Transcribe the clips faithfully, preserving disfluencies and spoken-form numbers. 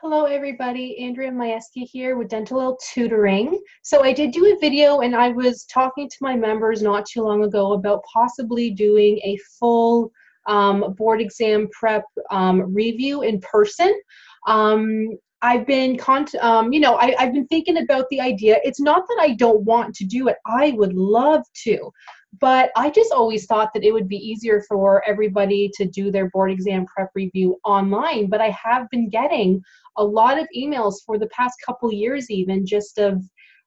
Hello everybody, Andrea Majewski here with Dentalelle Tutoring. So I did do a video and I was talking to my members not too long ago about possibly doing a full um, board exam prep um, review in person. Um, I've been, con um, you know, I, I've been thinking about the idea. It's not that I don't want to do it. I would love to, but I just always thought that it would be easier for everybody to do their board exam prep review online. But I have been getting a lot of emails for the past couple years, even just of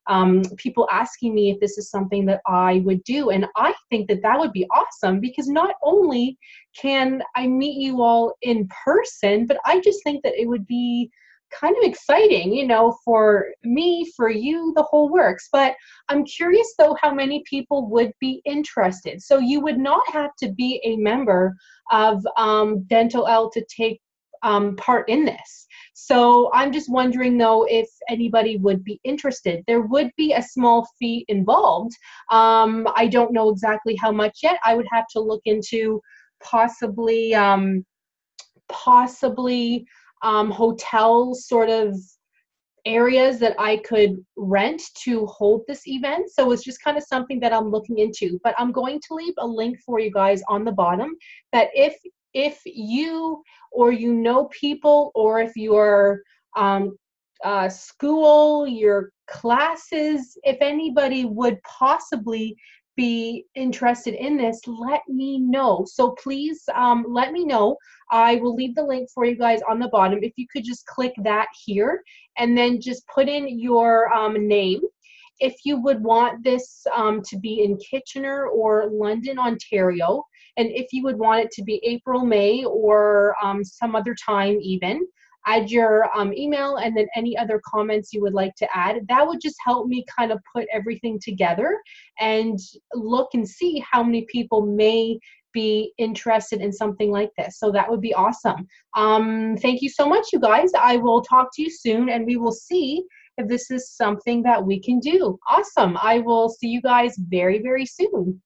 um, people asking me if this is something that I would do. And I think that that would be awesome because not only can I meet you all in person, but I just think that it would be kind of exciting, you know, for me, for you, the whole works. But I'm curious though how many people would be interested. So you would not have to be a member of um, Dentalelle to take um, part in this. So I'm just wondering though if anybody would be interested. There would be a small fee involved. Um, I don't know exactly how much yet. I would have to look into possibly, um, possibly, Um, hotel sort of areas that I could rent to hold this event. So it's just kind of something that I'm looking into, but I'm going to leave a link for you guys on the bottom that if, if you, or you know people, or if your um, uh, school, your classes, if anybody would possibly be interested in this, let me know. So please um, let me know. I will leave the link for you guys on the bottom. If you could just click that here and then just put in your um, name. If you would want this um, to be in Kitchener or London, Ontario, and if you would want it to be April, May, or um, some other time even, add your um, email and then any other comments you would like to add. That would just help me kind of put everything together and look and see how many people may be interested in something like this. So that would be awesome. Um, thank you so much, you guys. I will talk to you soon and we will see if this is something that we can do. Awesome. I will see you guys very, very soon.